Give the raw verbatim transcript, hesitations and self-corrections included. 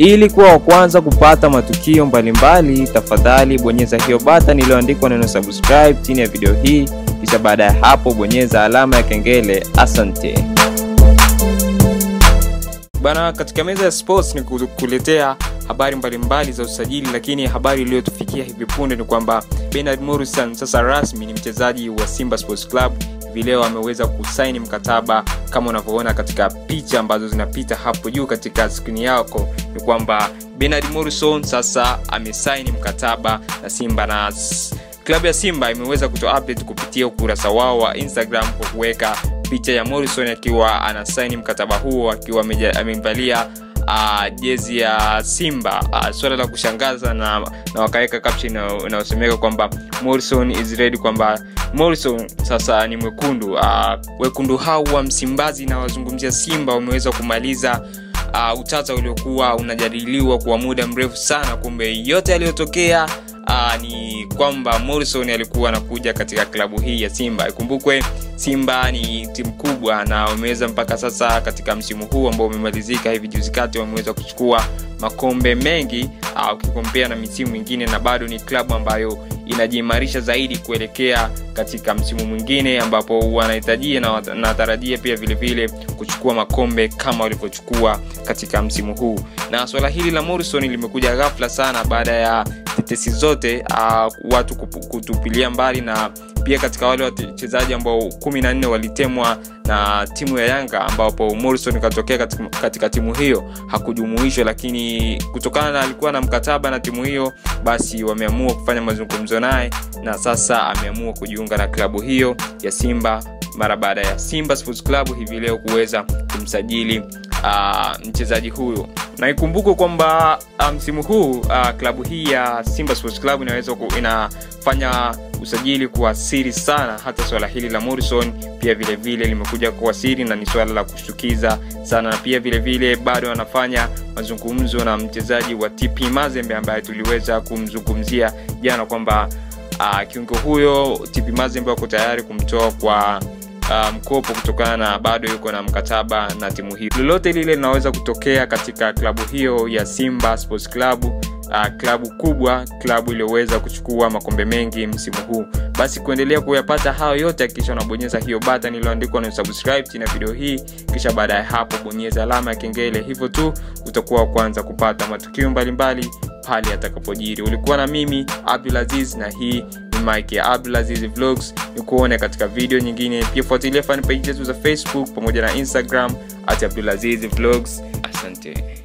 Ili kuwa wa kwanza kupata matukio mbalimbali, tafadhali bonyeza hiyo button iliyoandikwa neno subscribe chini ya video hii, kisha baada ya hapo bonyeza alama ya kengele. Asante. Bana, katika meza ya sports ni kukuletea habari mbalimbali za usajili, lakini habari iliyotufikia hivi punde ni kwamba Bernard Morrison sasa rasmi ni mchezaji wa Simba Sports Club. Vileo ameweza kusaini mkataba kama unavyoona katika picha ambazo zinapita hapo juu katika skrini yako, ni kwamba Bernard Morrison sasa amesaini mkataba na Simba, na klabu ya Simba imeweza kutoa update kupitia ukurasa wao wa Instagram kwa kuweka picha ya Morrison akiwa anasaini mkataba huo akiwa amevalia Uh, jezi ya Simba. Uh, Swala la kushangaza, na, na wakaweka caption inayosemeka kwamba Morrison is ready, kwamba Morrison sasa ni mwekundu. Uh, wekundu hao wa Msimbazi na wazungumzia Simba wameweza kumaliza uh, utata uliokuwa unajadiliwa kwa muda mrefu sana. Kumbe yote yaliyotokea uh, ni kwamba Morrison alikuwa anakuja katika klabu hii ya Simba. Ikumbukwe Simba ni timu kubwa na wameweza mpaka sasa katika msimu huu ambao umemalizika hivi juzi kati wameweza kuchukua makombe mengi ukikompea na misimu mingine, na bado ni klabu ambayo inajiimarisha zaidi kuelekea katika msimu mwingine ambapo wanahitaji na natarajia pia vile vile kuchukua makombe kama walivyochukua katika msimu huu. Na swala hili la Morrison limekuja ghafla sana baada ya tetesi zote uh, watu kutupilia mbali, na pia katika wale wachezaji ambao kumi na nne walitemwa na timu ya Yanga ambapo Morrison katokea katika, katika timu hiyo hakujumuishwa, lakini kutokana na alikuwa na mkataba na timu hiyo basi wameamua kufanya mazungumzo naye, na sasa ameamua kujiunga na klabu hiyo ya Simba mara baada ya Simba Sports Club hivi leo kuweza kumsajili uh, mchezaji huyo. Na ikumbuko kwamba msimu um, huu uh, klabu hii ya Simba Sports Club inaweza inafanya usajili kwa siri sana, hata swala hili la Morrison pia vile vile limekuja kwa siri na ni swala la kushtukiza sana. Na pia vile vile bado anafanya mazungumzo na mchezaji wa T P Mazembe ambaye tuliweza kumzungumzia jana kwamba uh, kiungo huyo T P Mazembe wako tayari kumtoa kwa Uh, mkopo kutokana na bado yuko na mkataba na timu hiyo. Lolote lile linaweza kutokea katika klabu hiyo ya Simba Sports Club, uh, klabu kubwa, klabu iliyoweza kuchukua makombe mengi msimu huu. Basi kuendelea kuyapata hayo yote hakikisha unabonyeza hiyo button iliyoandikwa na subscribe chini ya video hii, kisha baada ya hapo bonyeza alama ya kengele. Hivyo tu utakuwa kwanza kupata matukio mbalimbali pale atakapojiri. Ulikuwa na mimi Abdulaziz na hii Mike Abdulaziz Vlogs. Nikuone katika video nyingine. Pia fuatilia fan page zetu za Facebook pamoja na Instagram at abdulaziz vlogs. Asante.